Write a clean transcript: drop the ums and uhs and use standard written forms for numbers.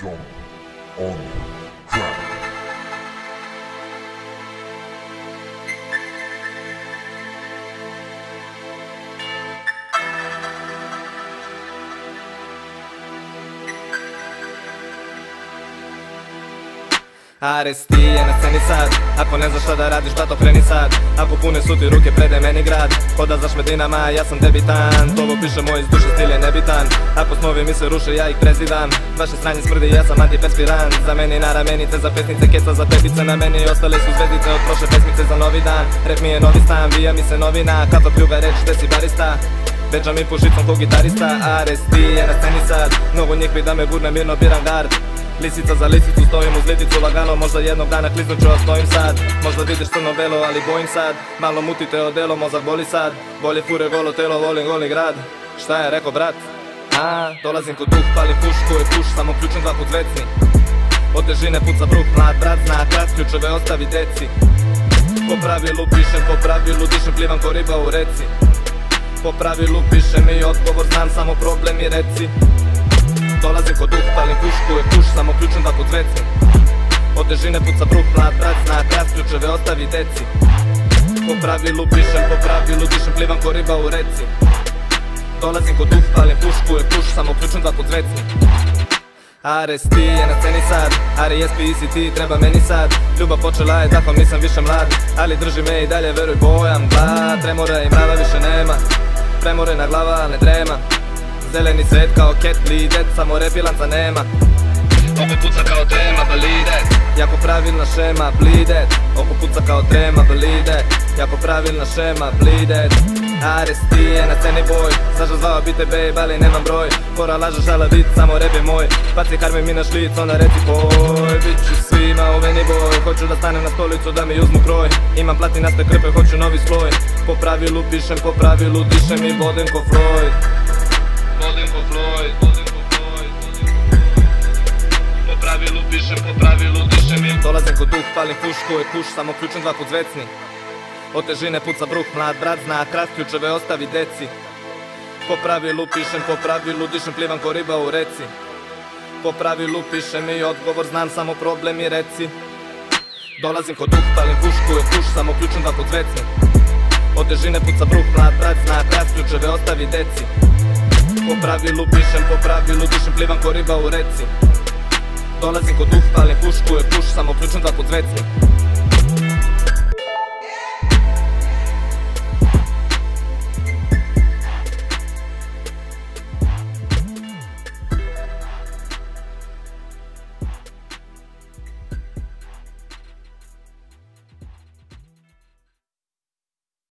jump on the ground. RST je na sceni sad, ako ne znaš šta da radiš, bato kreni sad. Ako pune su ti ruke, prede meni grad. Hoda za šmedinama, ja sam debitant. Ovo piše moj iz duše, stil je nebitan. Ako snovi mi se ruše, ja ih prezidam. Vaše sranje smrdi, ja sam antiperspirant. Za meni na ramenice, za pesnice, keca za tepice. Na meni ostale su zvezdice od prošle pesmice za novi dan. Rep mi je novi stan, vija mi se novina. Kafa pljuga, reč, te si barista. Benjamin po žicom ko gitarista. RST je na sceni sad, mnogo njih bi da me gurne, mirno biram gard. Lisica za lisicu, stojim uz liticu lagano. Možda jednog dana kliznuću, a stojim sad. Možda vidiš crno velo, ali bojim sad. Malo mutite odelo, mozak boli sad. Bolje fure golo telo, volim goli grad. Šta je rekao brat? Dolazim kod duh, palim pušku i puš. Samo ključem dva put vecni. Od težine puca vruk, mlad brat zna klas. Ključeve ostavi deci. Po pravilu pišem, po pravilu dišem. Plivam ko riba u reci. Po pravilu pišem i odgovor znam. Samo problem i reci. Dolazim kod duh, palim pušku i puš, samo ključem dva put vecim. Od težine puca vruk, mlad brat zna klas, ključeve ostavi deci. Po pravilu pišem, po pravilu dišem, plivam ko riba u reci. Dolazim kod duh, palim pušku i puš, samo ključem dva put vecim. RST je na sceni sad, RSP i si ti, treba meni sad. Ljubav počela je tako, nisam više mlad. Ali drži me i dalje, veruj bojam glad. Tremora i mrava više nema, premorena glava ne drema. Zeleni svet kao cat lidet, samo repilanca nema. Oko puca kao tema, validet, jako pravilna šema, blidet. Oko puca kao tema, validet, jako pravilna šema, blidet. RST je na sceni boj, zašto zvao bi te babe, ali nemam broj. Fora laža šala vid, samo rep je moj. Paci karmi mi na šlic, onda reci boj. Bit ću svima u veni boj, hoću da stanem na stolicu da mi uzmu kroj. Imam platinaste krpe, hoću novi sloj. Po pravilu pišem, po pravilu dišem i bodem ko Freud. Po pravilu pišem, po pravilu dišem im. Dolazim kod duh, palim pušku i puš, samo ključem dva put zvecni. Od težine puca vruk, mlad brat zna kras, ključeve ostavi deci. Po pravilu pišem, po pravilu dišem, plivam ko riba u reci. Po pravilu pišem i odgovor znam, samo problem i reci. Dolazim kod duh, palim pušku i puš, samo ključem dva put zvecni. Od težine puca vruk, mlad brat zna kras, ključeve ostavi deci. Po pravilu pišem, po pravilu dišem, plivam ko riba u reci. Dolazim kod duh, palim pušku i puš, samo ključem dva put zvecni.